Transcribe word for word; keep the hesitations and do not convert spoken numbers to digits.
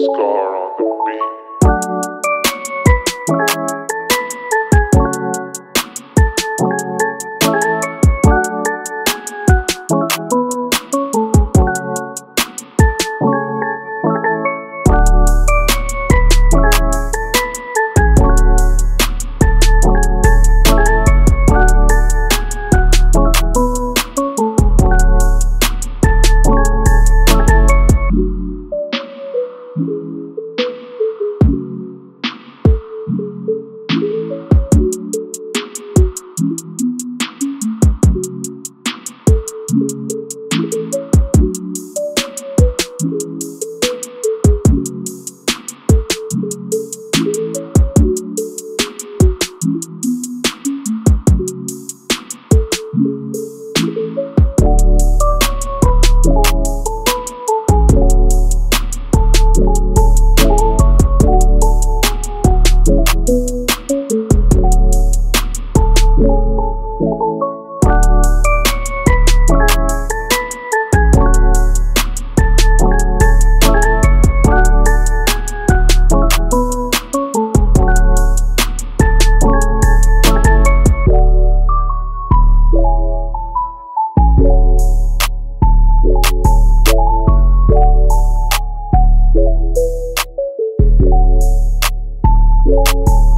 Scar on the beat. We'll be right back.